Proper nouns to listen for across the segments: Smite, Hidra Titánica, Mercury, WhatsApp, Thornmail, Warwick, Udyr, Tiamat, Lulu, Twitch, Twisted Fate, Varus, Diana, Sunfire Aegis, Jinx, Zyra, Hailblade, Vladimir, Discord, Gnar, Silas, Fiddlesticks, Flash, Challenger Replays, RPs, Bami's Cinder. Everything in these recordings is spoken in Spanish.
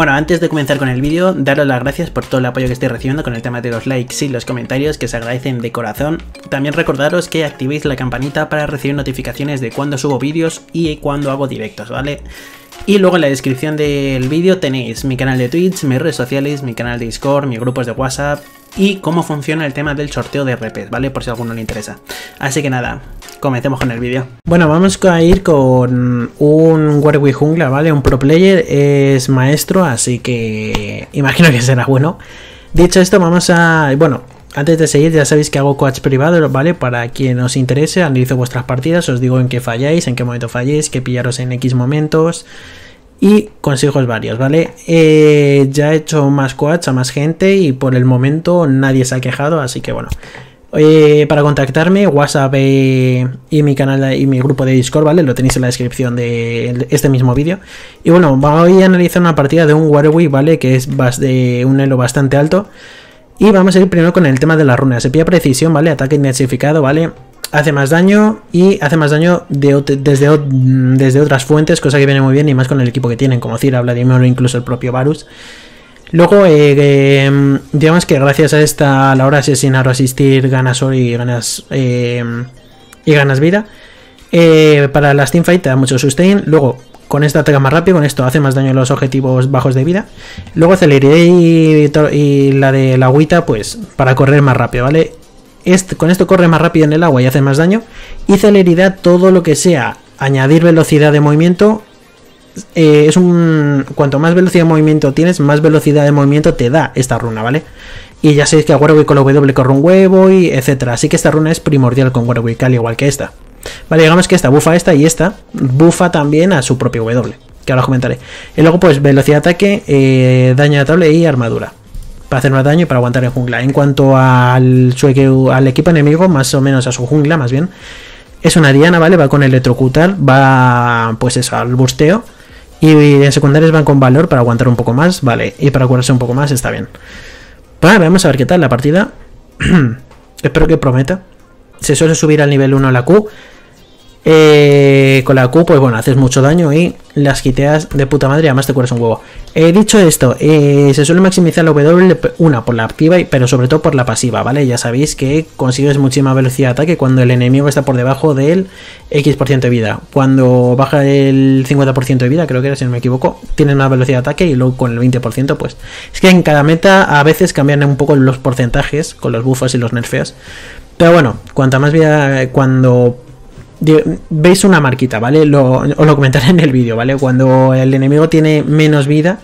Bueno, antes de comenzar con el vídeo, daros las gracias por todo el apoyo que estáis recibiendo con el tema de los likes y los comentarios, que se agradecen de corazón. También recordaros que activéis la campanita para recibir notificaciones de cuando subo vídeos y cuando hago directos, ¿vale? Y luego en la descripción del vídeo tenéis mi canal de Twitch, mis redes sociales, mi canal de Discord, mis grupos de WhatsApp y cómo funciona el tema del sorteo de RPs, ¿vale? Por si a alguno le interesa. Así que nada, comencemos con el vídeo. Bueno, vamos a ir con un Warwick jungla, ¿vale? Un pro player, es maestro, así que imagino que será bueno. Dicho esto, vamos a... Bueno, antes de seguir ya sabéis que hago coach privado, ¿vale? Para quien os interese, analizo vuestras partidas, os digo en qué falláis, en qué momento falléis, qué pillaros en X momentos... Y consejos varios, ¿vale? Ya he hecho más coach a más gente y por el momento nadie se ha quejado, así que bueno. Para contactarme, WhatsApp y mi canal y mi grupo de Discord, ¿vale? Lo tenéis en la descripción de este mismo vídeo. Y bueno, voy a analizar una partida de un Warwick, ¿vale? Que es de un elo bastante alto. Y vamos a ir primero con el tema de las runas. Se pilla precisión, ¿vale? Ataque intensificado, ¿vale? Hace más daño y hace más daño desde otras fuentes, cosa que viene muy bien y más con el equipo que tienen, como Zyra, Vladimir o incluso el propio Varus. Luego, digamos que gracias a esta, a la hora de asesinar o asistir, ganas oro y ganas vida. Para las teamfight te da mucho sustain. Luego, con esta ataca más rápido, con esto hace más daño a los objetivos bajos de vida. Luego celeridad y la de la agüita, pues para correr más rápido, ¿vale? Con esto corre más rápido en el agua y hace más daño. Y celeridad, todo lo que sea añadir velocidad de movimiento, cuanto más velocidad de movimiento tienes, más velocidad de movimiento te da esta runa, ¿vale? Y ya sabéis que a Warwick con la W corre un huevo, y etcétera. Así que esta runa es primordial con Warwick, al igual que esta. Vale, digamos que esta bufa esta y esta bufa también a su propio W, que ahora os comentaré. Y luego pues velocidad de ataque, daño de tabla y armadura, para hacer más daño y para aguantar en jungla. En cuanto al equipo enemigo, más o menos a su jungla, más bien, es una Diana, ¿vale? Va con electrocutar, va pues eso, al busteo. Y en secundarias van con valor para aguantar un poco más, ¿vale? Y para curarse un poco más está bien. Pues vamos a ver qué tal la partida. Espero que prometa. Se suele subir al nivel 1 la Q. Con la Q, pues bueno, haces mucho daño y las quiteas de puta madre, además te curas un huevo. Dicho esto, se suele maximizar la W, una por la activa, pero sobre todo por la pasiva, ¿vale? Ya sabéis que consigues muchísima velocidad de ataque cuando el enemigo está por debajo del X% de vida. Cuando baja el 50% de vida, creo que era, si no me equivoco, tienen una velocidad de ataque, y luego con el 20%, pues... Es que en cada meta a veces cambian un poco los porcentajes con los buffos y los nerfeos. Pero bueno, cuanta más vida... Cuando... veis una marquita, ¿vale? Os lo comentaré en el vídeo, ¿vale? Cuando el enemigo tiene menos vida,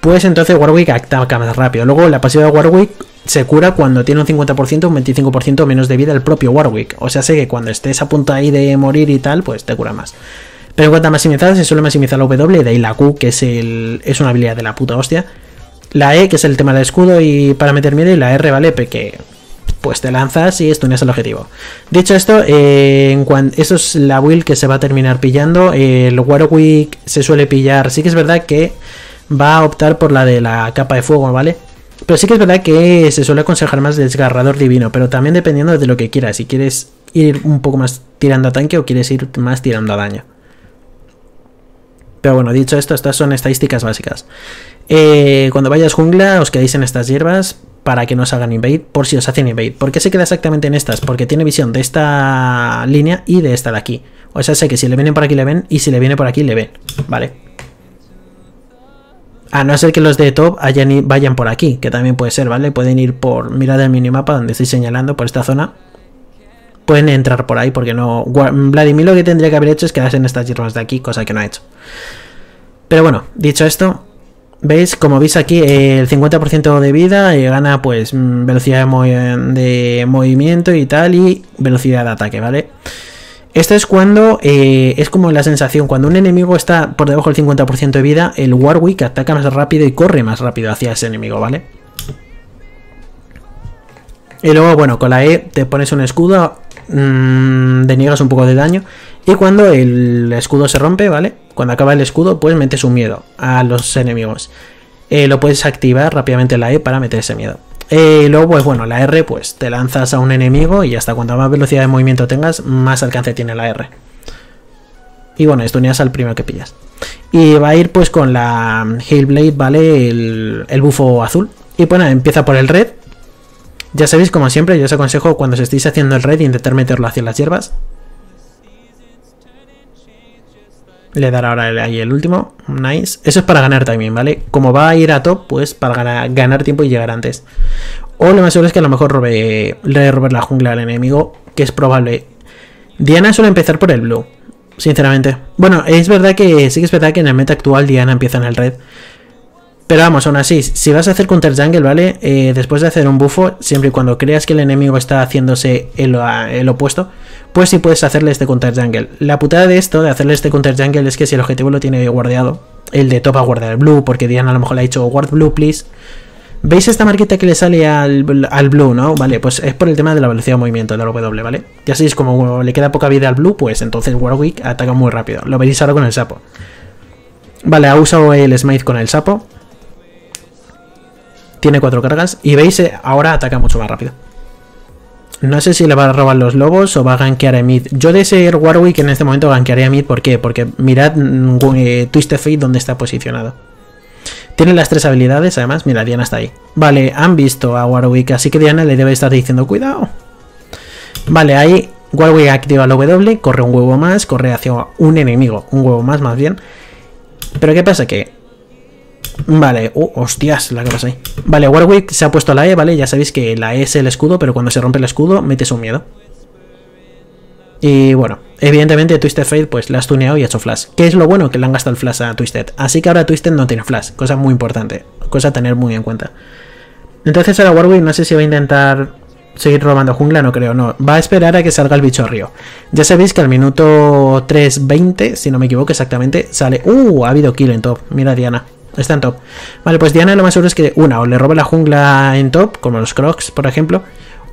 pues entonces Warwick ataca más rápido. Luego la pasiva de Warwick se cura cuando tiene un 50%, un 25% menos de vida el propio Warwick. O sea, sé que cuando estés a punto ahí de morir y tal, pues te cura más. Pero en cuanto a maximizar, se suele maximizar la W, de ahí la Q, que es una habilidad de la puta hostia. La E, que es el tema del escudo y para meter miedo, y la R, ¿vale? Porque... pues te lanzas y stuneas el objetivo. Dicho esto, eso es la build que se va a terminar pillando. El Warwick se suele pillar. Sí que es verdad que va a optar por la de la capa de fuego, ¿vale? Pero sí que es verdad que se suele aconsejar más desgarrador divino, pero también dependiendo de lo que quieras. Si quieres ir un poco más tirando a tanque o quieres ir más tirando a daño. Pero bueno, dicho esto, estas son estadísticas básicas. Cuando vayas jungla, os quedáis en estas hierbas para que no os hagan invade, por si os hacen invade. ¿Por qué se queda exactamente en estas? Porque tiene visión de esta línea y de esta de aquí. O sea, sé que si le vienen por aquí le ven, y si le viene por aquí le ven, ¿vale? A no ser que los de top vayan por aquí, que también puede ser, ¿vale? Pueden ir por, mirad el minimapa donde estoy señalando, por esta zona. Pueden entrar por ahí, porque no... Vladimir lo que tendría que haber hecho es quedarse en estas hierbas de aquí, cosa que no ha hecho. Pero bueno, dicho esto... ¿Veis? Como veis aquí, el 50% de vida gana pues velocidad de movimiento y tal, y velocidad de ataque, ¿vale? Esto es cuando, es como la sensación, cuando un enemigo está por debajo del 50% de vida, el Warwick ataca más rápido y corre más rápido hacia ese enemigo, ¿vale? Y luego, bueno, con la E te pones un escudo, deniegas un poco de daño, y cuando el escudo se rompe, ¿vale? Cuando acaba el escudo, pues metes un miedo a los enemigos. Lo puedes activar rápidamente la E para meter ese miedo. Luego, pues bueno, la R, pues te lanzas a un enemigo y hasta cuanta más velocidad de movimiento tengas, más alcance tiene la R. Y bueno, estuneas al primero que pillas. y va a ir pues con la Hailblade, ¿vale? El bufo azul. Y bueno, empieza por el red. Ya sabéis, como siempre, yo os aconsejo cuando os estéis haciendo el red intentar meterlo hacia las hierbas. Le dará ahora ahí el último. Nice. Eso es para ganar también, ¿vale? Como va a ir a top, pues para ganar tiempo y llegar antes. O lo más seguro es que a lo mejor le robe la jungla al enemigo, que es probable. Diana suele empezar por el blue, sinceramente. Bueno, es verdad que sí que es verdad que en el meta actual Diana empieza en el red. Pero vamos, aún así, si vas a hacer counter jungle, ¿vale? Después de hacer un bufo, siempre y cuando creas que el enemigo está haciéndose el opuesto, pues sí puedes hacerle este counter jungle. La putada de esto, de hacerle este counter jungle, es que si el objetivo lo tiene guardeado, el de top va a guardar el blue, porque Diana a lo mejor le ha dicho guard blue, please. ¿Veis esta marquita que le sale al blue, no? Vale, pues es por el tema de la velocidad de movimiento, de la W, ¿vale? Ya sabéis, como le queda poca vida al blue, pues entonces Warwick ataca muy rápido. Lo veréis ahora con el sapo. Vale, ha usado el Smite con el sapo. Tiene 4 cargas y veis, ahora ataca mucho más rápido. No sé si le va a robar los lobos o va a gankear a mid. Yo de ser Warwick en este momento gankearía a mid. ¿Por qué? Porque mirad Twisted Fate donde está posicionado. Tiene las 3 habilidades, además. Mira, Diana está ahí. Vale, han visto a Warwick, así que Diana le debe estar diciendo cuidado. Vale, ahí Warwick activa la W, corre un huevo más, corre hacia un enemigo. Un huevo más bien. Pero ¿qué pasa? Que... Vale, hostias, la que pasa ahí. Vale, Warwick se ha puesto la E, ¿vale? Ya sabéis que la E es el escudo, pero cuando se rompe el escudo metes un miedo. Y bueno, evidentemente Twisted Fate pues la has tuneado y ha hecho flash. Que es lo bueno, que le han gastado el flash a Twisted. Así que ahora Twisted no tiene flash, cosa muy importante, cosa a tener muy en cuenta. Entonces ahora Warwick no sé si va a intentar seguir robando jungla, no creo, no. Va a esperar a que salga el bicho río. Ya sabéis que al minuto 3:20, si no me equivoco exactamente, sale... Ha habido kill en top, mira Diana. Está en top. Vale, pues Diana lo más seguro es que o le robe la jungla en top, como los Crocs, por ejemplo,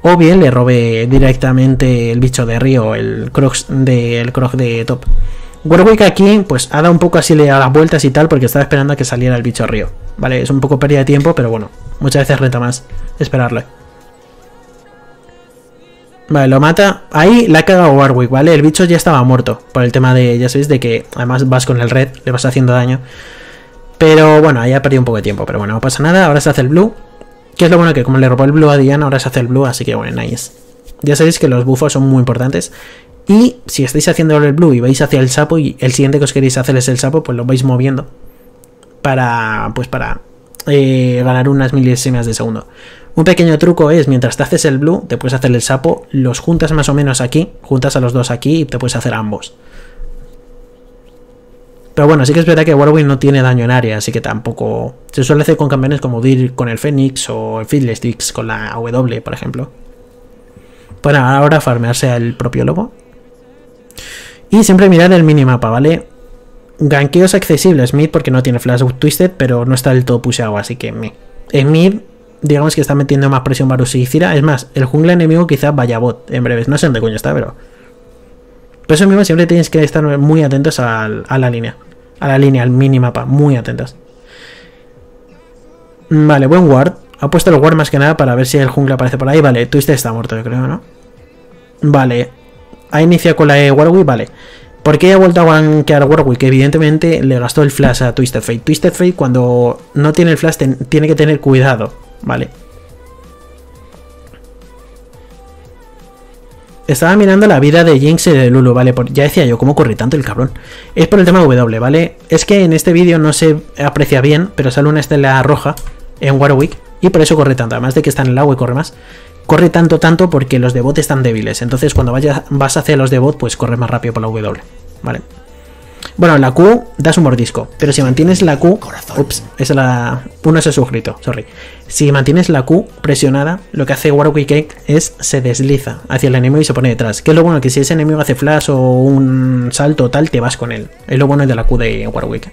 o bien le robe directamente el bicho de río, el croc de top. Warwick aquí, pues ha dado un poco así a las vueltas y tal, porque estaba esperando a que saliera el bicho río. Vale, es un poco pérdida de tiempo, pero bueno, muchas veces renta más esperarle. Vale, lo mata. Ahí la ha cagado Warwick, ¿vale? El bicho ya estaba muerto, por el tema de, ya sabéis, de que además vas con el red, le vas haciendo daño. Pero bueno, ahí ha perdido un poco de tiempo, pero bueno, no pasa nada. Ahora se hace el blue, que es lo bueno, que como le robó el blue a Diana, ahora se hace el blue, así que bueno, nice. Ya sabéis que los buffos son muy importantes, y si estáis haciendo el blue y vais hacia el sapo, y el siguiente que os queréis hacer es el sapo, pues lo vais moviendo para ganar unas milésimas de segundo. Un pequeño truco es, mientras te haces el blue, te puedes hacer el sapo, los juntas más o menos aquí, juntas a los dos aquí y te puedes hacer ambos. Pero bueno, sí que es verdad que Warwick no tiene daño en área, así que tampoco... Se suele hacer con campeones como Udyr con el Fénix o el Fiddlesticks con la W, por ejemplo. Bueno, ahora farmearse al propio lobo. Y siempre mirar el minimapa, ¿vale? Gankeos accesibles, mid, porque no tiene flash Twisted, pero no está del todo pusheado, así que me... En mid, digamos que está metiendo más presión Varus y Zyra. Es más, el jungla enemigo quizás vaya bot en breves. No sé dónde coño está, pero... Por eso mismo siempre tenéis que estar muy atentos a la línea, al minimapa, muy atentos. Vale, buen ward. Ha puesto el ward más que nada para ver si el jungla aparece por ahí. Vale, Twisted está muerto, yo creo, ¿no? Vale. Ha iniciado con la Warwick, vale. ¿Por qué ha vuelto a gankear Warwick? Que evidentemente le gastó el flash a Twisted Fate. Twisted Fate cuando no tiene el flash tiene que tener cuidado, vale. Estaba mirando la vida de Jinx y de Lulu, ¿vale? Ya decía yo, ¿cómo corre tanto el cabrón? Es por el tema W, ¿vale? Es que en este vídeo no se aprecia bien, pero sale una estela roja en Warwick y por eso corre tanto. Además de que está en el agua y corre más. Corre tanto porque los de bot están débiles. Entonces cuando vas hacia los de bot, pues corre más rápido por la W, ¿vale? Bueno, la Q das un mordisco, pero si mantienes la Q... Ups, esa la... Uno se ha suscrito, sorry. Si mantienes la Q presionada, lo que hace Warwick es se desliza hacia el enemigo y se pone detrás. Que es lo bueno, que si ese enemigo hace flash o un salto o tal, te vas con él. Es lo bueno de la Q de Warwick.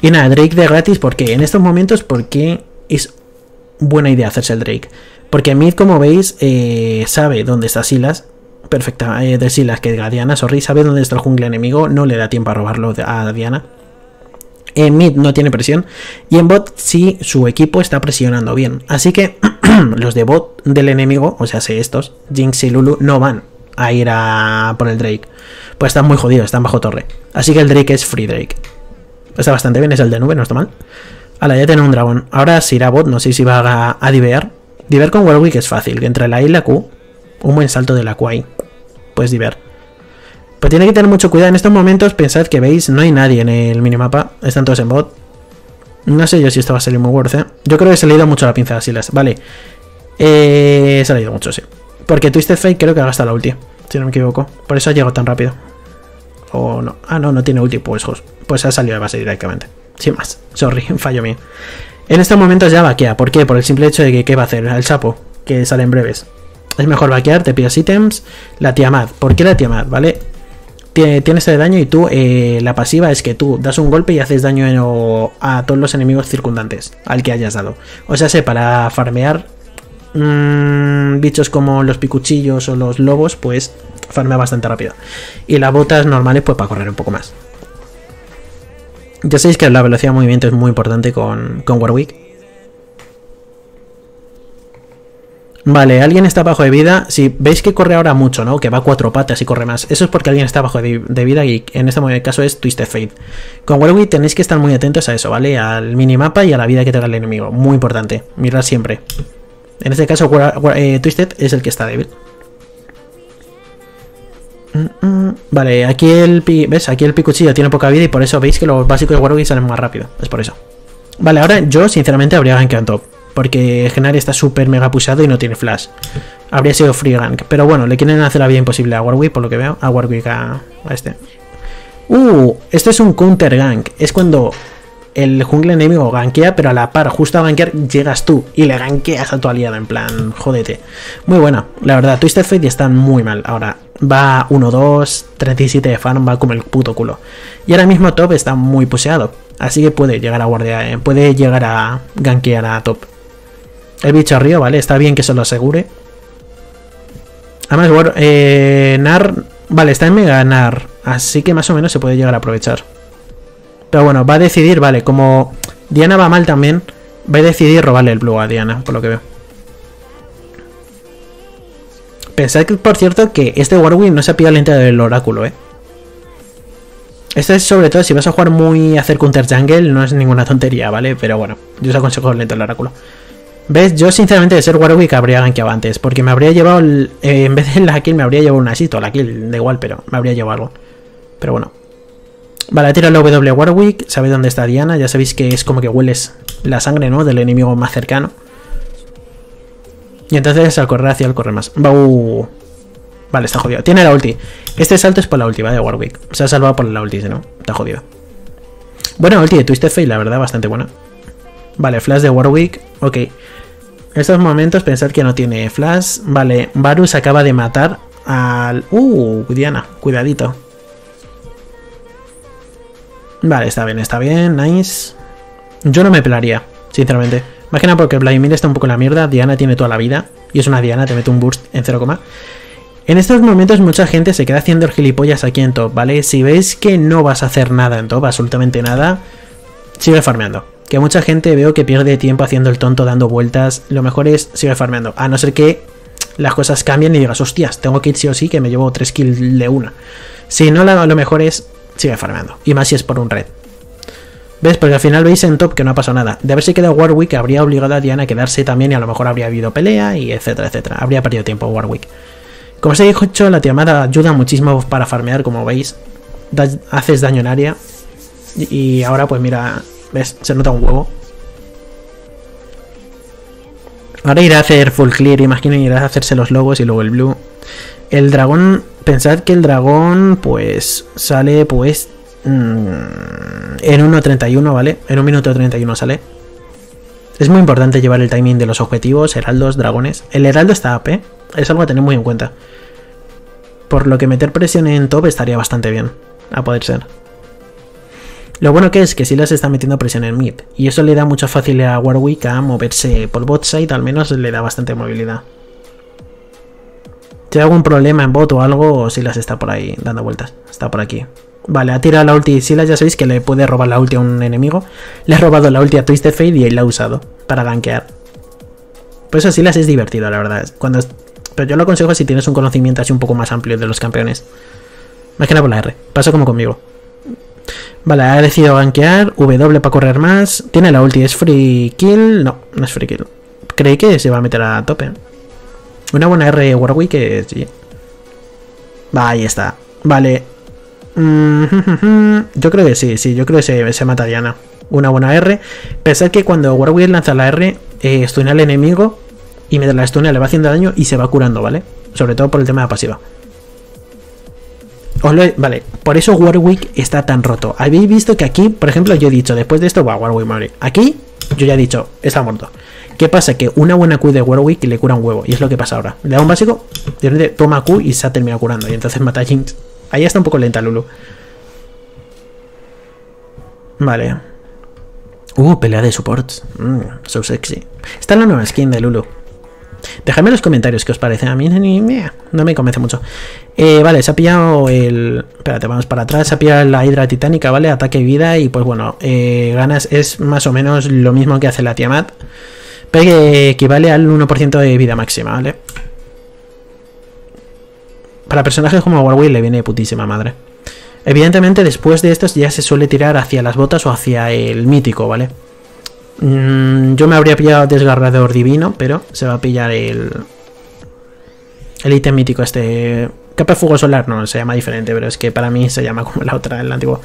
Y nada, Drake de gratis, porque en estos momentos, porque es buena idea hacerse el Drake. Porque mid, como veis, sabe dónde está Silas. Perfecta, de Silas, que diga Diana, sorry, sabe dónde está el jungla enemigo, no le da tiempo a robarlo a Diana. En mid no tiene presión, y en bot sí su equipo está presionando bien, así que los de bot del enemigo, o sea, estos, Jinx y Lulu, no van a ir a por el Drake. Pues están muy jodidos, están bajo torre. Así que el Drake es free Drake. Está bastante bien, es el de nube, no está mal. Ahora ya tiene un dragón. Ahora si irá bot, no sé si va a divear. Diver con Warwick es fácil, que entre la A y la Q. Un buen salto de la Q ahí. Pues diver. Pero tiene que tener mucho cuidado en estos momentos. Pensad que veis, no hay nadie en el minimapa. Están todos en bot. No sé yo si esto va a salir muy worth, ¿eh? Yo creo que se le ha ido mucho a la pinza a Silas. Vale. Se le ha ido mucho, sí. Porque Twisted Fate creo que ha gastado la ulti, si no me equivoco. Por eso ha llegado tan rápido. O no. Ah, no, no tiene ulti. Pues ha salido de base directamente. Sin más. Sorry, fallo mío. En estos momentos ya vaquea. ¿Por qué? Por el simple hecho de que ¿qué va a hacer? El sapo, que sale en breves. Es mejor vaquear, te pidas ítems. La Tiamat. ¿Por qué la Tiamat? ¿Vale? Tiene este daño y tú, la pasiva es que tú das un golpe y haces daño a todos los enemigos circundantes al que hayas dado. O sea, para farmear bichos como los picuchillos o los lobos, pues farmea bastante rápido. Y las botas normales, pues para correr un poco más. Ya sabéis que la velocidad de movimiento es muy importante con Warwick. Vale, alguien está bajo de vida. Si veis que corre ahora mucho, ¿no? Que va a cuatro patas y corre más. Eso es porque alguien está bajo de vida y en este caso es Twisted Fate. Con Warwick tenéis que estar muy atentos a eso, ¿vale? Al minimapa y a la vida que te da el enemigo. Muy importante. Mirad siempre. En este caso, Twisted es el que está débil. Vale, aquí ¿ves? Aquí el picuchillo tiene poca vida y por eso veis que los básicos de Warwick salen más rápido. Es por eso. Vale, ahora yo sinceramente habría gank en top. Porque Gnar está súper mega pushado y no tiene flash. Habría sido free gank. Pero bueno, le quieren hacer la vida imposible a Warwick, por lo que veo. A Warwick, a este. Esto es un counter gank. Es cuando el jungle enemigo gankea, pero a la par, justo a gankear, llegas tú y le gankeas a tu aliado. En plan, jódete. Muy buena. La verdad, Twisted Fate están muy mal. Ahora va 1-2, 37 de farm, va como el puto culo. Y ahora mismo top está muy puseado. Así que puede llegar a guardiar, puede llegar a gankear a top. El bicho arriba, ¿vale? Está bien que se lo asegure. Además, bueno, Gnar... Vale, está en mega Gnar. Así que más o menos se puede llegar a aprovechar. Pero bueno, va a decidir, vale, como Diana va mal también, va a decidir robarle el blue a Diana, por lo que veo. Pensad, que, por cierto, que este Warwick no se ha pillado el lente del oráculo, ¿eh? Este es sobre todo, si vas a jugar muy a hacer counter jungle, no es ninguna tontería, ¿vale? Pero bueno, yo os aconsejo el lente del oráculo. ¿Ves? Yo sinceramente de ser Warwick habría gankeado antes, porque me habría llevado, en vez de la kill me habría llevado un asito, la kill, da igual, pero me habría llevado algo. Pero bueno. Vale, tira la W Warwick, sabéis dónde está Diana, ya sabéis que es como que hueles la sangre, ¿no? Del enemigo más cercano. Y entonces al correr hacia él corre más. Vale, está jodido. Tiene la ulti. Este salto es por la ulti, ¿vale? De Warwick. Se ha salvado por la ulti, si no, está jodido. Bueno, ulti de Twisted Fate, la verdad, bastante buena. Vale, flash de Warwick, ok. En estos momentos pensad que no tiene flash. Vale, Varus acaba de matar al... Diana, cuidadito. Vale, está bien, nice. Yo no me pelaría, sinceramente. Imagina porque Vladimir está un poco en la mierda, Diana tiene toda la vida. Y es una Diana, te mete un burst en 0, en estos momentos mucha gente se queda haciendo el gilipollas aquí en top, ¿vale? Si veis que no vas a hacer nada en top, absolutamente nada, sigue farmeando. Que mucha gente veo que pierde tiempo haciendo el tonto, dando vueltas. Lo mejor es seguir farmeando. A no ser que las cosas cambien y digas, hostias, tengo que ir sí o sí, que me llevo 3 kills de una. Si no, lo mejor es seguir farmeando. Y más si es por un red. ¿Ves? Porque al final veis en top que no ha pasado nada. De haberse quedado Warwick, habría obligado a Diana a quedarse también y a lo mejor habría habido pelea y etcétera, etcétera. Habría perdido tiempo Warwick. Como os he dicho, la Tiamat ayuda muchísimo para farmear, como veis. Haces daño en área. Y ahora pues mira... ¿Ves? Se nota un huevo. Ahora irá a hacer full clear, imagino, irá a hacerse los lobos y luego el blue. El dragón, pensad que el dragón pues sale pues en 1.31, ¿vale? En 1 minuto 31 sale. Es muy importante llevar el timing de los objetivos, heraldos, dragones. El heraldo está AP, ¿eh? Es algo a tener muy en cuenta. Por lo que meter presión en top estaría bastante bien, a poder ser. Lo bueno que es que Silas está metiendo presión en mid, y eso le da mucha facilidad a Warwick a moverse por bot side, al menos le da bastante movilidad. Si hay algún problema en bot o algo, Silas está por ahí dando vueltas, está por aquí. Vale, ha tirado la ulti Silas, ya sabéis que le puede robar la ulti a un enemigo. Le ha robado la ulti a Twisted Fate y él la ha usado para gankear. Por eso Silas es divertido, la verdad. Cuando Pero yo lo aconsejo si tienes un conocimiento así un poco más amplio de los campeones. Más que nada por la R. Pasa como conmigo. Vale, ha decidido gankear. W para correr más. Tiene la ulti. ¿Es free kill? No, no es free kill. Creí que se va a meter a tope. Una buena R Warwick que sí. Va, ahí está. Vale. Yo creo que sí. Yo creo que se mata a Diana. Una buena R. Pensad que cuando Warwick lanza la R, estuna al enemigo. Y mientras la estuna le va haciendo daño y se va curando, ¿vale? Sobre todo por el tema de la pasiva. Vale, por eso Warwick está tan roto. Habéis visto que aquí, por ejemplo, yo he dicho, después de esto va Warwick morir. Aquí, yo ya he dicho, está muerto. ¿Qué pasa? Que una buena Q de Warwick le cura un huevo. Y es lo que pasa ahora. Le da un básico, de repente toma Q y se ha terminado curando. Y entonces mata a Jinx. Ahí está un poco lenta Lulu. Vale. Pelea de supports. So sexy. Está la nueva skin de Lulu. Dejadme en los comentarios qué os parece. A mí no me convence mucho. Vale, se ha pillado el... Espérate, vamos para atrás. Se ha pillado la Hidra Titánica, ¿vale? Ataque y vida. Y pues bueno, ganas es más o menos lo mismo que hace la Tiamat. Pero que equivale al 1% de vida máxima, ¿vale? Para personajes como Warwick le viene putísima madre. Evidentemente después de estos ya se suele tirar hacia las botas o hacia el mítico, ¿vale? Yo me habría pillado desgarrador divino, pero se va a pillar el ítem mítico este. Capa de fuego solar, no, se llama diferente, pero es que para mí se llama como la otra, el antiguo.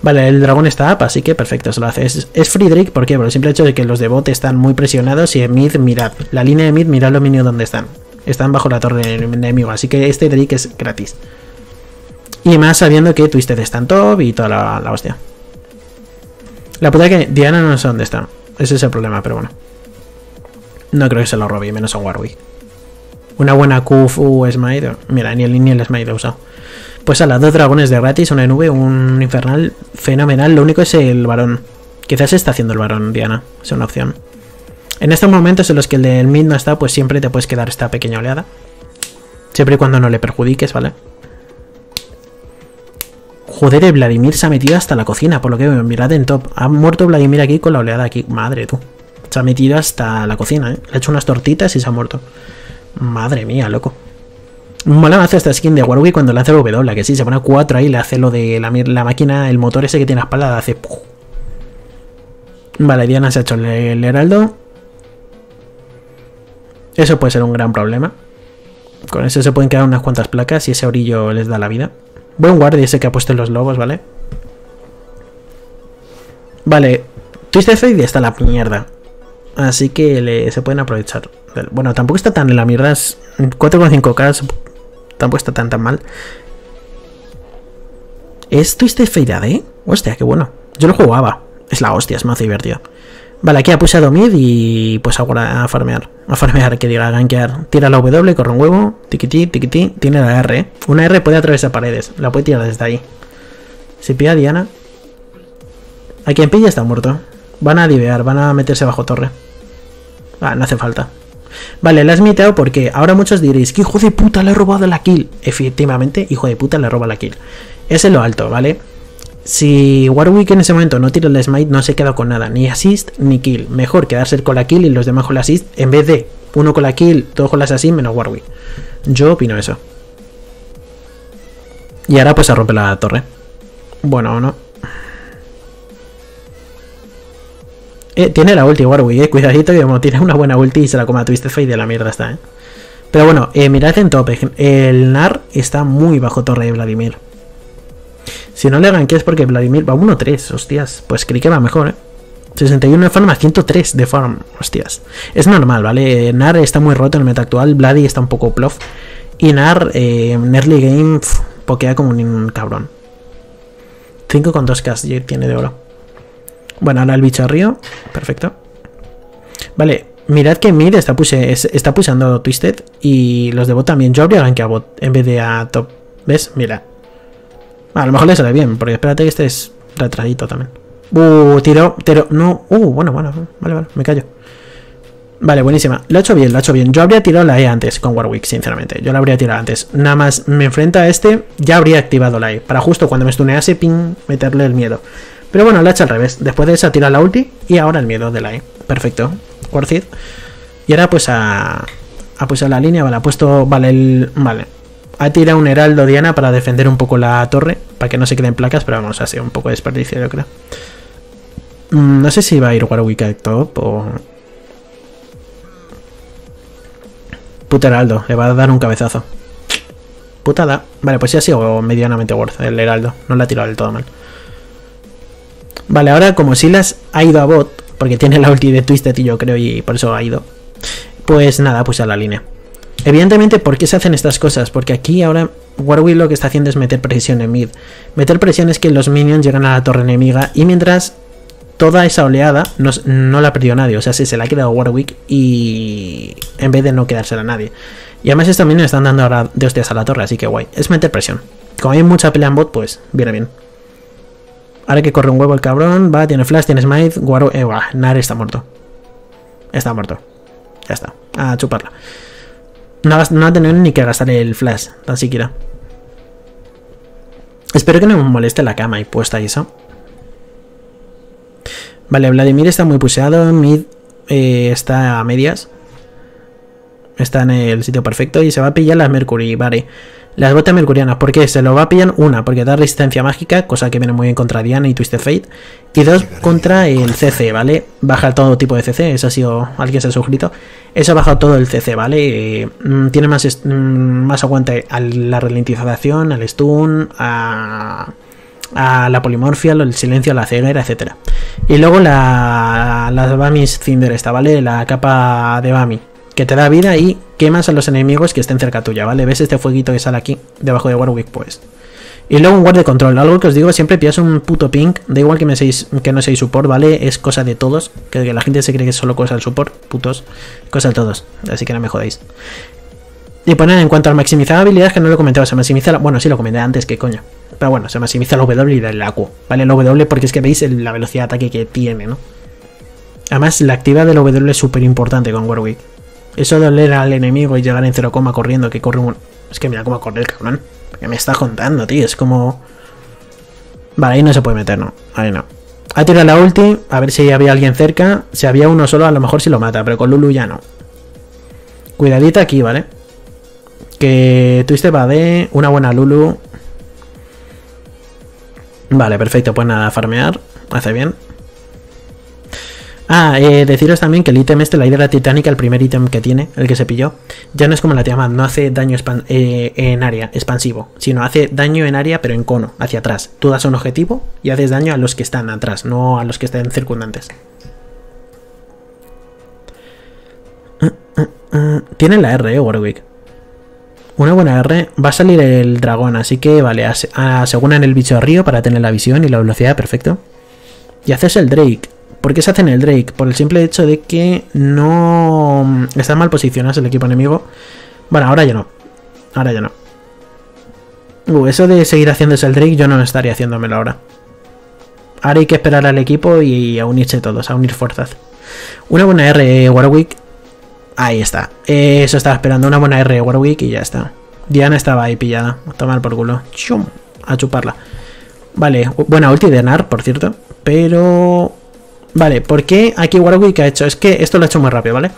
Vale, el dragón está up, así que perfecto, se lo hace. Es Friedrich, ¿por qué? Por el simple hecho de que los de bot están muy presionados y en mid, mirad. La línea de mid, mirad los minions donde están. Están bajo la torre del enemigo, así que este Drake es gratis. Y más sabiendo que Twisted está en top y toda la hostia. La puta que Diana no sé dónde está. Ese es el problema, pero bueno. No creo que se lo robe, menos a Warwick. Una buena Q Smite. Mira, ni el Smite lo he usado. Pues a las dos dragones de gratis, una de nube, un infernal fenomenal. Lo único es el varón. Quizás está haciendo el varón, Diana. Es una opción. En estos momentos en los que el del mid no está, pues siempre te puedes quedar esta pequeña oleada. Siempre y cuando no le perjudiques, ¿vale? Joder, el Vladimir se ha metido hasta la cocina, por lo que veo, mirad en top. Ha muerto Vladimir aquí con la oleada aquí. Madre tú. Se ha metido hasta la cocina, ¿eh? Le ha hecho unas tortitas y se ha muerto. Madre mía, loco. Mola me hace esta skin de Warwick cuando lanza el W, que sí, se pone 4 ahí, le hace lo de la máquina, el motor ese que tiene la espalda, le hace... ¡puf! Vale, Diana se ha hecho el heraldo. Eso puede ser un gran problema. Con eso se pueden quedar unas cuantas placas y ese orillo les da la vida. Buen guardia ese que ha puesto en los lobos, ¿vale? Vale, Twisted Fate está la mierda. Así que se pueden aprovechar. Bueno, tampoco está tan en la mierda. 4,5k tampoco está tan mal. ¿Es Twisted Fate AD? Hostia, qué bueno. Yo lo jugaba. Es la hostia, es más divertido. Vale, aquí ha pushado mid y pues ahora a farmear. A farmear, que diga, a gankear. Tira la W, corre un huevo. Tiquití, tiquití. Tiene la R, ¿eh? Una R puede atravesar paredes. La puede tirar desde ahí. Si pilla a Diana. A quien pilla está muerto. Van a divear, van a meterse bajo torre. Ah, no hace falta. Vale, la has miteado porque ahora muchos diréis que hijo de puta le ha robado la kill. Efectivamente, hijo de puta le roba la kill. Es en lo alto, ¿vale? Si Warwick en ese momento no tira el smite, no se queda con nada, ni assist ni kill. Mejor quedarse con la kill y los demás con la assist, en vez de uno con la kill, todos con la assist menos Warwick. Yo opino eso. Y ahora pues se rompe la torre. Bueno, o no. Tiene la ulti Warwick, cuidadito, que tiene una buena ulti y se la coma Twisted Fate de la mierda está, Pero bueno, mirad en top, el Gnar está muy bajo torre de Vladimir. Si no le ganqué es porque Vladimir va 1-3, hostias, pues creí que va mejor, 61 de farm a 103 de farm, hostias. Es normal, ¿vale? Gnar está muy roto en el meta actual, Vladi está un poco plof. Y Gnar en early game pokea como un cabrón. 5,2k tiene de oro. Bueno, ahora el bicho arriba. Perfecto. Vale, mirad que mid está pushando Twisted. Y los de bot también. Yo habría gankeado a bot en vez de a top. ¿Ves? Mira. A lo mejor le sale bien. Porque espérate que este es retradito también. Tiro. No. Bueno. Vale. Me callo. Vale, buenísima. Lo ha hecho bien. Yo habría tirado la E antes con Warwick, sinceramente. Yo la habría tirado antes. Nada más me enfrenta a este. Ya habría activado la E. Para justo cuando me stunease, ping, meterle el miedo. Pero bueno, la ha hecho al revés. Después de esa tira la ulti y ahora el miedo de la E. Perfecto. Worth it. Y ahora pues a Ha puesto la línea, vale, ha puesto... Vale, vale. Ha tirado un heraldo Diana para defender un poco la torre, para que no se queden placas, pero vamos, ha sido un poco de desperdicio, yo creo. No sé si va a ir Warwick al top o... Puta heraldo, le va a dar un cabezazo. Putada. Vale, pues ya ha sido medianamente worth el heraldo. No la ha tirado del todo mal. Vale, ahora como Silas ha ido a bot, porque tiene la ulti de Twisted y yo creo, y por eso ha ido. Pues nada, puse a la línea. Evidentemente, ¿por qué se hacen estas cosas? Porque aquí ahora Warwick lo que está haciendo es meter presión en mid. Meter presión es que los minions llegan a la torre enemiga y mientras... Toda esa oleada no la perdió nadie, o sea, sí se la ha quedado Warwick y en vez de no quedársela a nadie. Y además estos minions están dando ahora de hostias a la torre, así que guay. Es meter presión. Como hay mucha pelea en bot, pues viene bien. Ahora que corre un huevo el cabrón, va, tiene flash, tiene smite, Warwick... Gnar está muerto. Está muerto. Ya está. A chuparla. No va a tener ni que gastar el flash, tan siquiera. Espero que no me moleste la cama y puesta y eso. Vale, Vladimir está muy puseado, mid está a medias. Está en el sitio perfecto y se va a pillar las Mercury, vale. Las botas mercurianas, ¿por qué? Se lo va a pillar una, porque da resistencia mágica, cosa que viene muy bien contra Diana y Twisted Fate. Y dos, contra el CC, ¿vale? Baja todo tipo de CC, eso ha sido... Alguien se ha suscrito. Eso ha bajado todo el CC, ¿vale? Tiene más aguante a la ralentización, al stun, a la polimorfia, el silencio, la ceguera, etcétera. Y luego la Bami's Cinder esta, ¿vale? La capa de Bami, que te da vida y quemas a los enemigos que estén cerca tuya, ¿vale? ¿Ves este fueguito que sale aquí, debajo de Warwick? Pues. Y luego un guard de control, algo que os digo, siempre pillas un puto ping, da igual que, no seáis support, ¿vale? Es cosa de todos, que la gente se cree que es solo cosa del support, putos, cosa de todos, así que no me jodéis. Y poner en cuanto al maximizar habilidades, que no lo he comentado, se maximiza... Bueno, sí lo comenté antes, que coño. Pero bueno, se maximiza el W y el AQ, ¿vale? El W porque es que veis la velocidad de ataque que tiene, ¿no? Además, la actividad del W es súper importante con Warwick. Eso de oler al enemigo y llegar en 0, corriendo, que corre un... Es que mira cómo corre el cabrón. ¿Qué me está contando, tío? Es como... Vale, ahí no se puede meter, ¿no? Ahí no. Ha tirado la ulti, a ver si había alguien cerca. Si había uno solo, a lo mejor sí lo mata, pero con Lulu ya no. Cuidadita aquí, ¿vale? Que Twisted va de una buena Lulu. Vale, perfecto, pues nada, farmear. Hace bien. Deciros también que el ítem este, la Hidra Titánica, el primer ítem que tiene, el que se pilló, ya no es como la Tiamat, no hace daño en área, expansivo, sino hace daño en área pero en cono, hacia atrás. Tú das un objetivo y haces daño a los que están atrás, no a los que estén circundantes. Tiene la R, Warwick. Una buena R, va a salir el dragón, así que vale, aseguran el bicho de río para tener la visión y la velocidad, perfecto. Y haces el Drake. ¿Por qué se hacen el Drake? Por el simple hecho de que no... Están mal posicionados el equipo enemigo. Bueno, ahora ya no. Ahora ya no. Eso de seguir haciéndose el Drake yo no estaría haciéndomelo ahora. Ahora hay que esperar al equipo y a unirse todos, a unir fuerzas. Una buena R, Warwick. Ahí está, eso estaba esperando, una buena R de Warwick y ya está. Diana estaba ahí pillada, a tomar por culo. ¡Chum! A chuparla. Vale, buena ulti de Gnar, por cierto. Pero... Vale, ¿por qué aquí Warwick ha hecho? Es que esto lo ha hecho muy rápido, ¿vale?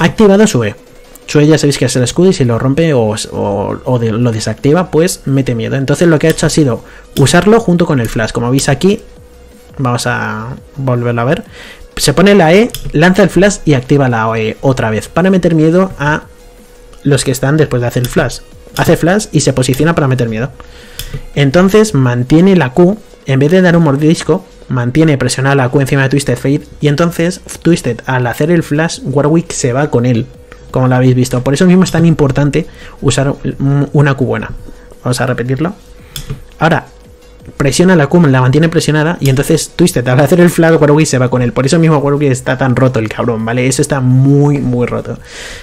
Ha activado su E. Su E ya sabéis que es el escudo y si lo rompe o lo desactiva, pues mete miedo. Entonces lo que ha hecho ha sido usarlo junto con el flash. Como veis aquí, vamos a volverlo a ver. Se pone la E, lanza el flash y activa la E otra vez para meter miedo a los que están después de hacer el flash. Hace flash y se posiciona para meter miedo. Entonces mantiene la Q, en vez de dar un mordisco, mantiene presionada la Q encima de Twisted Fate y entonces Twisted, al hacer el flash, Warwick se va con él, como lo habéis visto. Por eso mismo es tan importante usar una Q buena. Vamos a repetirlo. Ahora... presiona la Q, la mantiene presionada y entonces Twisted al hacer el flag Warwick se va con él. Por eso mismo Warwick está tan roto el cabrón, ¿vale? Eso está muy, muy roto.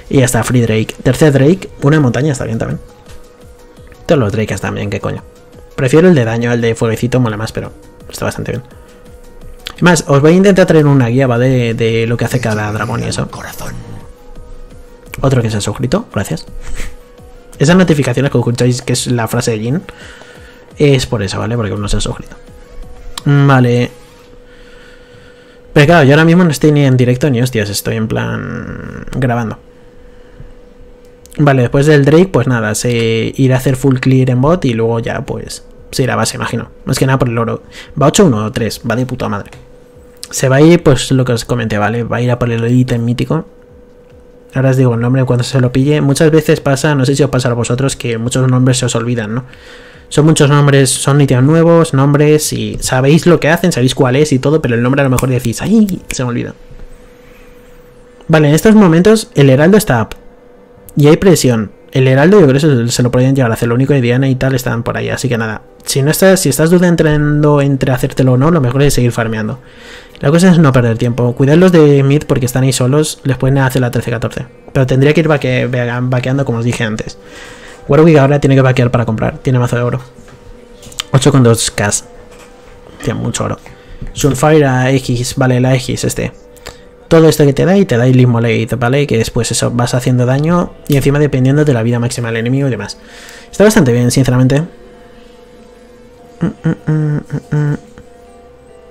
Y ya está, free Drake. Tercer Drake, una de montaña está bien también. Todos los Drakes están bien, qué coño. Prefiero el de daño, el de fueguecito mola más, pero está bastante bien. Además, os voy a intentar traer una guía, ¿va? De lo que hace cada dragón y eso. Otro que se ha suscrito, gracias. Esas notificaciones que escucháis, que es la frase de Jin... Es por eso, ¿vale? Porque uno se ha suscrito. Vale. Pero claro, yo ahora mismo no estoy ni en directo ni hostias. Estoy en plan... grabando. Vale, después del Drake, pues nada, se irá a hacer full clear en bot y luego ya pues se irá a base, imagino. Más que nada por el oro. Va 8-1 o 3, va de puta madre. Se va a ir, pues lo que os comenté, ¿vale? Va a ir a por el ítem mítico. Ahora os digo el nombre cuando se lo pille. Muchas veces pasa, no sé si os pasa a vosotros, que muchos nombres se os olvidan, ¿no? Son muchos nombres, son ítems nuevos, nombres, y sabéis lo que hacen, sabéis cuál es y todo, pero el nombre a lo mejor decís, ¡ay! Se me olvida. Vale, en estos momentos el heraldo está up. Y hay presión. El heraldo yo creo que se lo podrían llevar a hacer. Lo único de Diana y tal están por ahí, así que nada. Si estás dudando entre hacértelo o no, lo mejor es seguir farmeando. La cosa es no perder tiempo. Cuidarlos de mid porque están ahí solos, les pueden hacer la 13-14. Pero tendría que ir vaqueando como os dije antes. Warwick ahora tiene que vaquear para comprar. Tiene mazo de oro. 8,2k. Tiene mucho oro. Sunfire Aegis, vale, la Aegis este. Todo esto que te da el Immolate, ¿vale? Que después eso, vas haciendo daño y encima dependiendo de la vida máxima del enemigo y demás. Está bastante bien, sinceramente.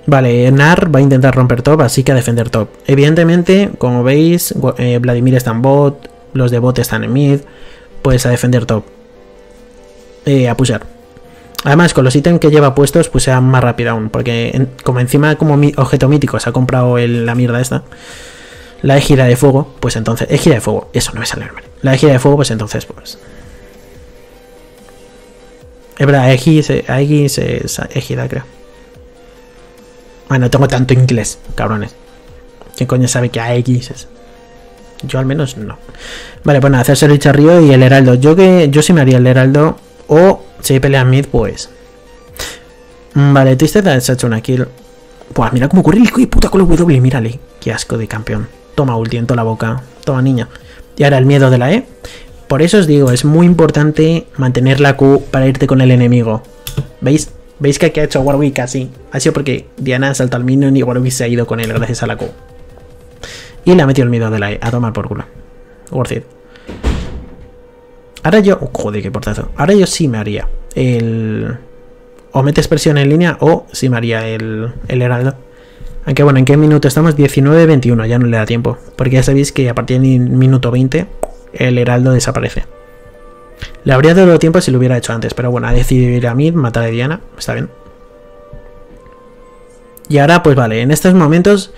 Vale, Gnar va a intentar romper top, así que a defender top. Evidentemente, como veis, Vladimir está en bot, los de bot están en mid, pues a defender top. A pushar. Además, con los ítems que lleva puestos, pues sea más rápido aún. Porque como mi objeto mítico se ha comprado la mierda esta. La égida de fuego, pues entonces... Égida de fuego, eso no me sale normal. La égida de fuego, pues entonces, pues... Es verdad, Aegis es égida, creo. Bueno, tengo tanto inglés, cabrones. ¿Quién coño sabe que Aegis es? Yo al menos no. Vale, bueno, hacerse el charrío y el heraldo. Yo sí me haría el heraldo o... Si pelean mid, pues... Vale, Twisted se ha hecho una kill. Pues mira cómo ocurre el hijo de puta con el W, mírale. Qué asco de campeón. Toma ulti en toda la boca. Toma, niña. Y ahora el miedo de la E. Por eso os digo, es muy importante mantener la Q para irte con el enemigo. ¿Veis? ¿Veis que aquí ha hecho Warwick así? Ha sido porque Diana ha saltado al minion y Warwick se ha ido con él gracias a la Q. Y le ha metido el miedo de la E. A tomar por culo. Worth it. Ahora yo... Joder, qué portazo. Ahora yo sí me haría el... O metes presión en línea o sí me haría el heraldo. Aunque bueno, ¿en qué minuto estamos? 19-21, ya no le da tiempo. Porque ya sabéis que a partir del minuto 20 el heraldo desaparece. Le habría dado tiempo si lo hubiera hecho antes. Pero bueno, ha decidido ir a mid, matar a Diana. Está bien. Y ahora pues vale, en estos momentos...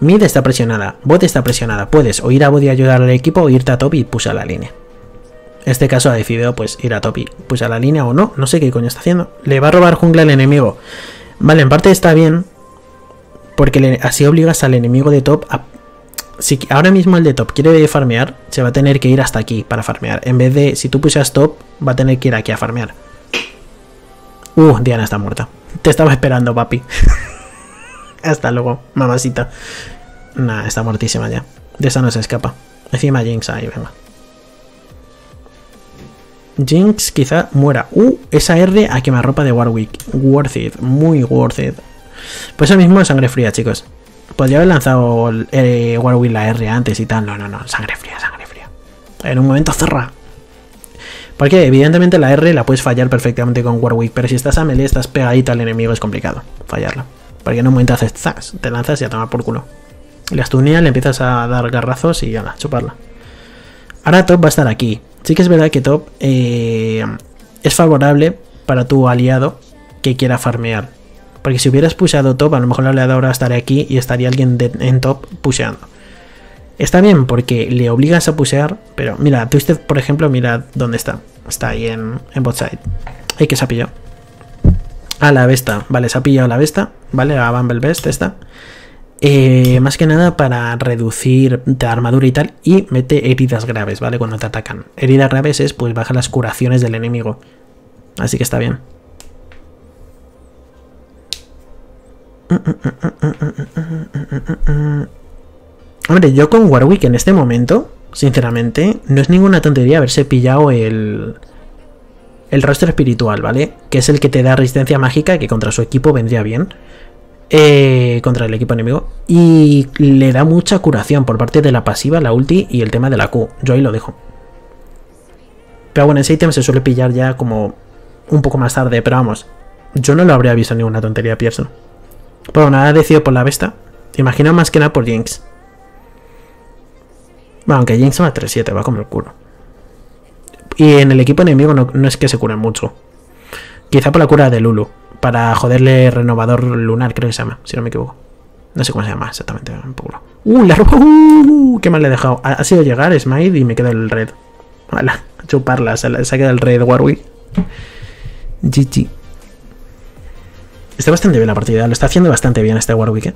Mid está presionada, bot está presionada. Puedes o ir a bot y ayudar al equipo o irte a top y push a la línea. En este caso ha decidido pues ir a top y pues a la línea o no. No sé qué coño está haciendo. Le va a robar jungla al enemigo. Vale, en parte está bien. Porque así obligas al enemigo de top a... Si ahora mismo el de top quiere farmear, se va a tener que ir hasta aquí para farmear. En vez de, si tú pusas top, va a tener que ir aquí a farmear. Diana está muerta. Te estaba esperando, papi. Hasta luego, mamacita. Nah, está muertísima ya. De esa no se escapa. Encima Jinx, ahí venga. Jinx quizá muera. Esa R a quemarropa de Warwick. Worth it, muy worth it. Pues eso mismo es sangre fría, chicos. Podría haber lanzado Warwick la R antes y tal. No, sangre fría, sangre fría. En un momento zorra. Porque evidentemente la R la puedes fallar perfectamente con Warwick. Pero si estás a melee, estás pegadito al enemigo, es complicado fallarla. Porque en un momento haces zas, te lanzas y a tomar por culo. Le astunía, le empiezas a dar garrazos y ala, chuparla. Ahora top va a estar aquí. Sí que es verdad que top es favorable para tu aliado que quiera farmear. Porque si hubieras pusheado top, a lo mejor el aliado ahora estaría aquí y estaría alguien en top pusheando. Está bien porque le obligas a pushear, pero mira, Twisted, por ejemplo, mira dónde está. Está ahí en bot side. Ay, que se ha pillado. A la besta, vale, se ha pillado la besta, vale, a Bumble Best esta. Más que nada para reducir de armadura y tal, y mete heridas graves, ¿vale? Cuando te atacan. Heridas graves es pues bajar las curaciones del enemigo. Así que está bien. Hombre, yo con Warwick en este momento, sinceramente, no es ninguna tontería haberse pillado el rostro espiritual, ¿vale? Que es el que te da resistencia mágica, que contra su equipo vendría bien. Contra el equipo enemigo. Y le da mucha curación por parte de la pasiva, la ulti y el tema de la Q. Yo ahí lo dejo. Pero bueno, ese ítem se suele pillar ya como un poco más tarde. Pero vamos, yo no lo habría visto ninguna tontería, Pierson. Pero bueno, ha decidido por la besta. Imagino más que nada por Jinx. Bueno, aunque Jinx va a 3-7, va como el culo. Y en el equipo enemigo no es que se curen mucho. Quizá por la cura de Lulu. Para joderle renovador lunar, creo que se llama, si no me equivoco. No sé cómo se llama exactamente. ¡La ropa! ¡Qué mal le he dejado! Ha sido llegar Smite y me queda el red. ¡Hala! Chuparla, se ha quedado el red Warwick. GG. Está bastante bien la partida. Lo está haciendo bastante bien este Warwick, ¿eh?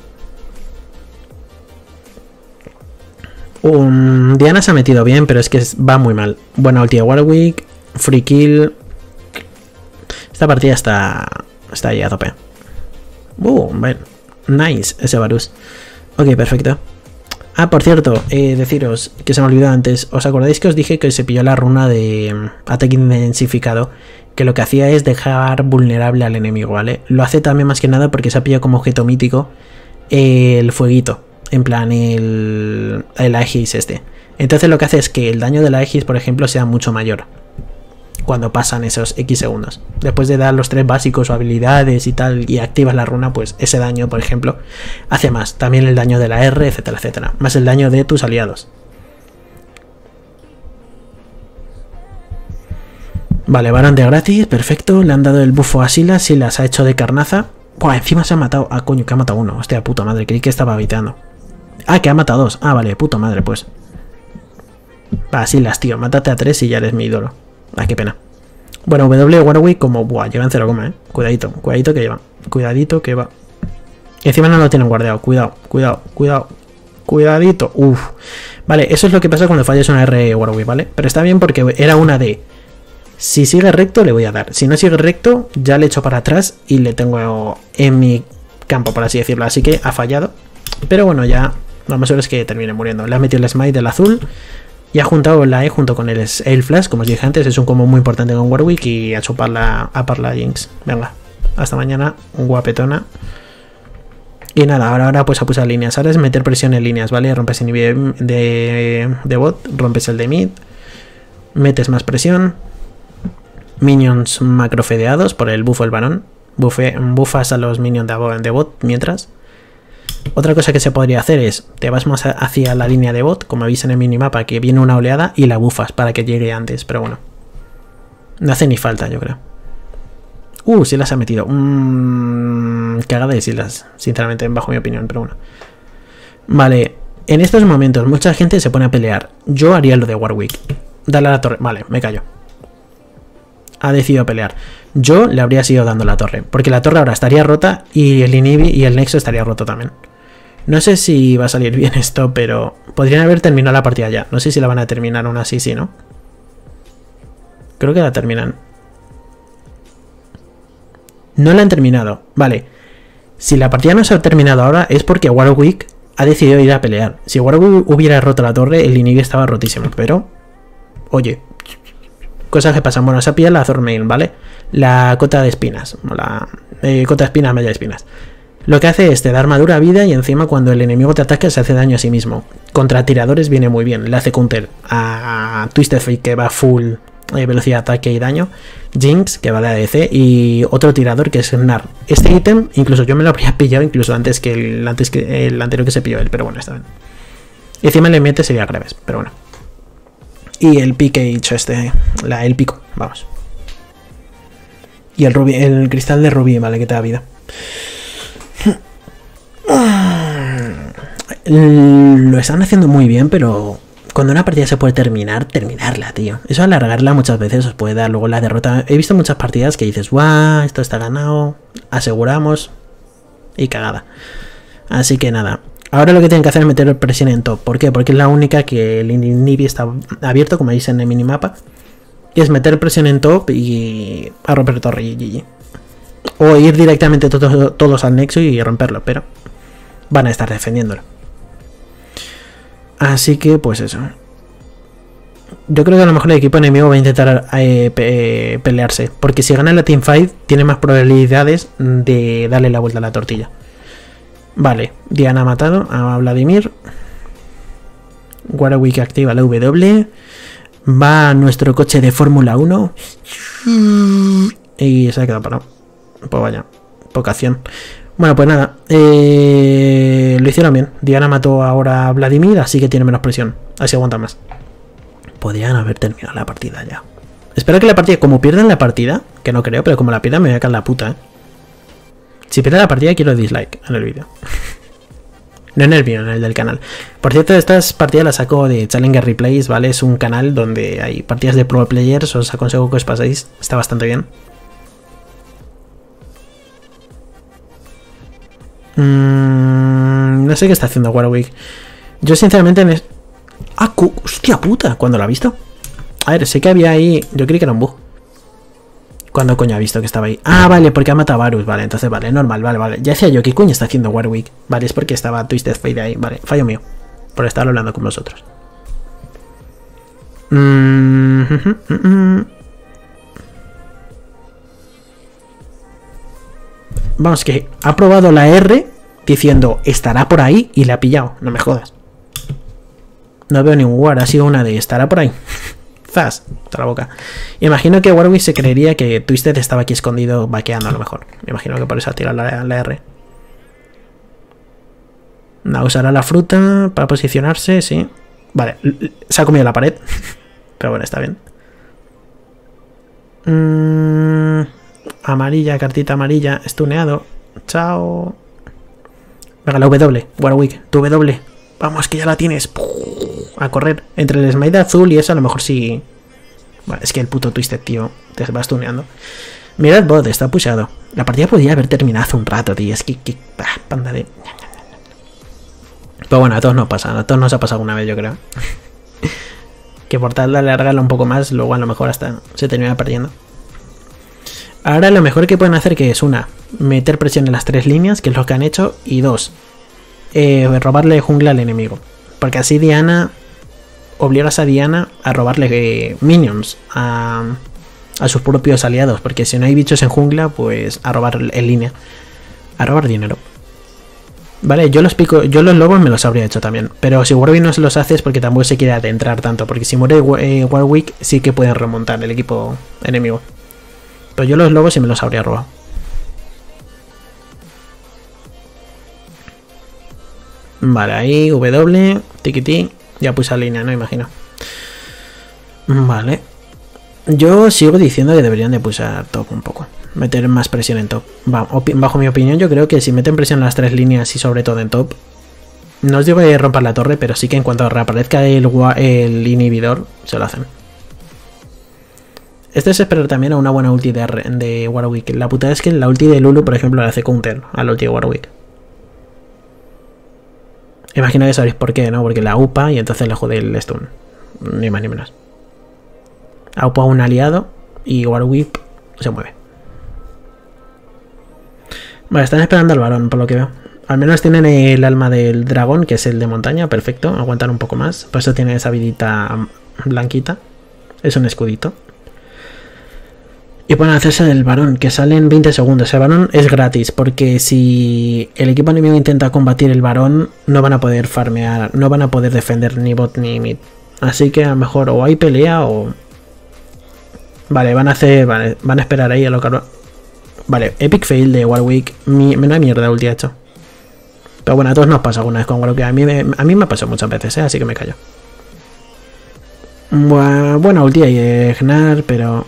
Diana se ha metido bien, pero es que va muy mal. Buena ulti de Warwick. Free kill. Esta partida está ahí a tope. Bueno. Nice, ese Varus. Ok, perfecto. Por cierto, deciros que se me olvidó antes. ¿Os acordáis que os dije que se pilló la runa de ataque intensificado? Que lo que hacía es dejar vulnerable al enemigo, ¿vale? Lo hace también más que nada porque se ha pillado como objeto mítico el fueguito. En plan, el Aegis este. Entonces lo que hace es que el daño del Aegis, por ejemplo, sea mucho mayor. Cuando pasan esos X segundos. Después de dar los 3 básicos o habilidades y tal, y activas la runa, pues ese daño, por ejemplo, hace más. También el daño de la R, etcétera, etcétera. Más el daño de tus aliados. Vale, varón de gratis, perfecto. Le han dado el bufo a Silas. Silas ha hecho de carnaza. Buah, encima se ha matado. Ah, coño, que ha matado uno. Hostia, puta madre, creí que estaba habitando. Ah, que ha matado 2. Ah, vale, puta madre, pues. Va, Silas, tío, mátate a 3 y ya eres mi ídolo. Ah, qué pena. Bueno, W Warwick como... Buah, llevan 0, ¿eh? Cuidadito, cuidadito que llevan. Cuidadito que va. Encima no lo tienen guardado. Cuidado, cuidado, cuidado. Cuidadito. Uf. Vale, eso es lo que pasa cuando fallas una R Warwick, ¿vale? Pero está bien porque era una de... Si sigue recto le voy a dar. Si no sigue recto ya le echo para atrás y le tengo en mi campo, por así decirlo. Así que ha fallado. Pero bueno, ya... Lo más seguro es que termine muriendo. Le ha metido el smite del azul... Y ha juntado la E junto con el Flash, como os dije antes, es un combo muy importante con Warwick y a chuparla a Jinx. Venga, hasta mañana, guapetona. Y nada, ahora pues a pulsar líneas. Ahora es meter presión en líneas, ¿vale? Rompes el nivel de bot, rompes el de mid, metes más presión. Minions macrofedeados por el buffo del varón. Buffas a los minions de bot mientras. Otra cosa que se podría hacer es, te vas más hacia la línea de bot, como veis en el minimapa, que viene una oleada y la bufas para que llegue antes, pero bueno. No hace ni falta, yo creo. Sí las ha metido. Cagada de Silas, sinceramente, bajo mi opinión, pero bueno. Vale, en estos momentos mucha gente se pone a pelear. Yo haría lo de Warwick. Dale a la torre. Vale, me callo. Ha decidido pelear. Yo le habría sido dando la torre, porque la torre ahora estaría rota y el inhibi y el nexo estaría roto también. No sé si va a salir bien esto, pero podrían haber terminado la partida ya. No sé si la van a terminar aún así, sí, ¿no? Creo que la terminan. No la han terminado, vale. Si la partida no se ha terminado ahora es porque Warwick ha decidido ir a pelear. Si Warwick hubiera roto la torre, el inhibi estaba rotísimo, pero... Oye... Cosas que pasan. Bueno, se ha pillado la Thornmail, ¿vale? La cota de espinas. La cota de espinas, malla de espinas. Lo que hace es te da armadura, vida y encima cuando el enemigo te ataca se hace daño a sí mismo. Contra tiradores viene muy bien. Le hace counter a Twisted Fate que va full velocidad, ataque y daño. Jinx que va de ADC y otro tirador que es Gnar. Este ítem, incluso yo me lo habría pillado incluso antes que el anterior que se pilló él, pero bueno, está bien. Y encima le mete sería graves, pero bueno. Y el pique hecho este, el pico, vamos. Y el rubí, el cristal de rubí, vale, que te da vida. Lo están haciendo muy bien, pero cuando una partida se puede terminar, terminarla, tío. Eso alargarla muchas veces os puede dar luego la derrota. He visto muchas partidas que dices, guau, esto está ganado, aseguramos y cagada. Así que nada. Ahora lo que tienen que hacer es meter presión en top. ¿Por qué? Porque es la única que el inhibi está abierto, como veis en el minimapa. Y es meter presión en top y a romper torre y GG. O ir directamente todos al nexo y romperlo, pero van a estar defendiéndolo. Así que pues eso. Yo creo que a lo mejor el equipo enemigo va a intentar pelearse. Porque si gana la teamfight tiene más probabilidades de darle la vuelta a la tortilla. Vale, Diana ha matado a Vladimir. Warwick activa la W. Va a nuestro coche de Fórmula 1. Y se ha quedado parado. Pues vaya, poca acción. Bueno, pues nada. Lo hicieron bien. Diana mató ahora a Vladimir, así que tiene menos presión. Así aguanta más. Podrían haber terminado la partida ya. Espero que la partida, como pierdan la partida, que no creo, pero como la pierdan me voy a caer la puta, ¿eh? Si pierden la partida quiero dislike en el vídeo. No en el vídeo, en el del canal. Por cierto, estas partidas las saco de Challenger Replays, ¿vale? Es un canal donde hay partidas de pro players, os aconsejo que os paséis, está bastante bien. No sé qué está haciendo Warwick. Yo sinceramente... ¡Ah! ¡Hostia puta! ¿Cuándo lo ha visto? A ver, sé que había ahí... Yo creí que era un bug. ¿Cuándo coño ha visto que estaba ahí? Ah, vale, porque ha matado a Varus. Vale, entonces vale, normal, vale, vale. Ya decía yo, ¿qué coño está haciendo Warwick? Vale, es porque estaba Twisted Fate ahí. Vale, fallo mío. Por estar hablando con vosotros. Vamos, que ha probado la R diciendo, estará por ahí y la ha pillado. No me jodas. No veo ningún war, ha sido una de estará por ahí. Zas, toda la boca. Imagino que Warwick se creería que Twisted estaba aquí escondido vaqueando a lo mejor. Me imagino que por eso ha tirado la R. No, usará la fruta para posicionarse, sí. Vale, se ha comido la pared. Pero bueno, está bien. Amarilla, cartita amarilla, estuneado. Chao. Venga, la W, Warwick, tu W. Vamos, que ya la tienes. A correr. Entre el Smite azul y eso a lo mejor sí... Bueno, es que el puto Twisted, tío. Te vas tuneando. Mirad, bot, está pushado. La partida podía haber terminado hace un rato, tío. Es que... panda de... Pero bueno, a todos nos pasa. A todos nos ha pasado una vez, yo creo. Que por tal de alargarla un poco más, luego a lo mejor hasta se termina perdiendo. Ahora lo mejor que pueden hacer que es una, meter presión en las tres líneas, que es lo que han hecho, y dos, robarle jungla al enemigo. Porque así Diana, obligas a Diana a robarle minions a sus propios aliados. Porque si no hay bichos en jungla, pues a robar en línea. A robar dinero. Vale, yo los lobos me los habría hecho también. Pero si Warwick no se los hace es porque tampoco se quiere adentrar tanto. Porque si muere Warwick sí que pueden remontar el equipo enemigo. Pero yo los lobos sí me los habría robado. Vale, ahí, W, tiquití. Ya puse la línea, ¿no? Imagino. Vale. Yo sigo diciendo que deberían de pulsar top un poco. Meter más presión en top. Bajo mi opinión, yo creo que si meten presión en las tres líneas y sobre todo en top, no os digo que rompan la torre, pero sí que en cuanto reaparezca el inhibidor, se lo hacen. Este es esperar también a una buena ulti de Warwick. La putada es que la ulti de Lulu, por ejemplo, la hace counter a la ulti de Warwick. Imagino que sabréis por qué, ¿no? Porque la upa y entonces le jode el stun. Ni más ni menos. Upa a un aliado y Warwick se mueve. Vale, están esperando al varón, por lo que veo. Al menos tienen el alma del dragón, que es el de montaña. Perfecto, aguantan un poco más. Por eso tienen esa vidita blanquita. Es un escudito. Y pueden hacerse del varón, que sale en 20 segundos. El varón es gratis, porque si el equipo enemigo intenta combatir el varón, no van a poder farmear, no van a poder defender ni bot ni mid. Así que a lo mejor o hay pelea o... Vale, van a esperar ahí a lo caro. Vale, epic fail de Warwick. Menuda mierda ulti ha hecho. Pero bueno, a todos nos pasa alguna vez con Warwick. A mí me ha pasado muchas veces, ¿eh? Así que me callo. Buena ulti ahí de Gnar, pero...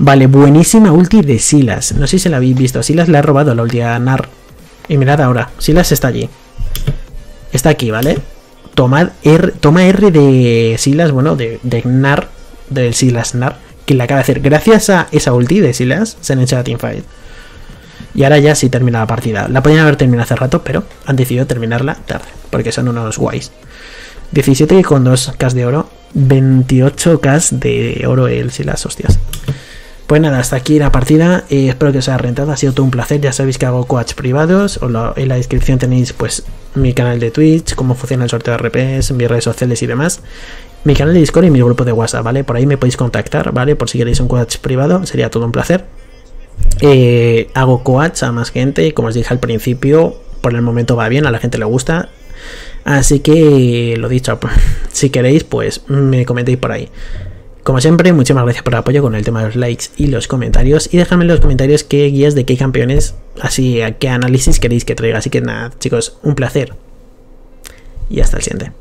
Vale, buenísima ulti de Silas. No sé si la habéis visto. Silas le ha robado la ulti a Gnar. Y mirad ahora. Silas está allí. Está aquí, ¿vale? Toma R de Silas, bueno, de Gnar. Del Silas Gnar. Que le acaba de hacer. Gracias a esa ulti de Silas se han hecho la teamfight. Y ahora ya sí termina la partida. La podían haber terminado hace rato, pero han decidido terminarla tarde. Porque son unos guays. 17,2k de oro. 28k de oro el Silas, hostias. Pues nada, hasta aquí la partida, espero que os haya rentado, ha sido todo un placer, ya sabéis que hago coach privados, en la descripción tenéis pues mi canal de Twitch, cómo funciona el sorteo de RPs, mis redes sociales y demás, mi canal de Discord y mi grupo de WhatsApp, ¿vale? Por ahí me podéis contactar, ¿vale? Por si queréis un coach privado, sería todo un placer. Hago coach a más gente, y como os dije al principio, por el momento va bien, a la gente le gusta, así que lo dicho, si queréis pues me comentéis por ahí. Como siempre, muchísimas gracias por el apoyo con el tema de los likes y los comentarios. Y dejadme en los comentarios qué guías de qué campeones, así a qué análisis queréis que traiga. Así que nada, chicos, un placer. Y hasta el siguiente.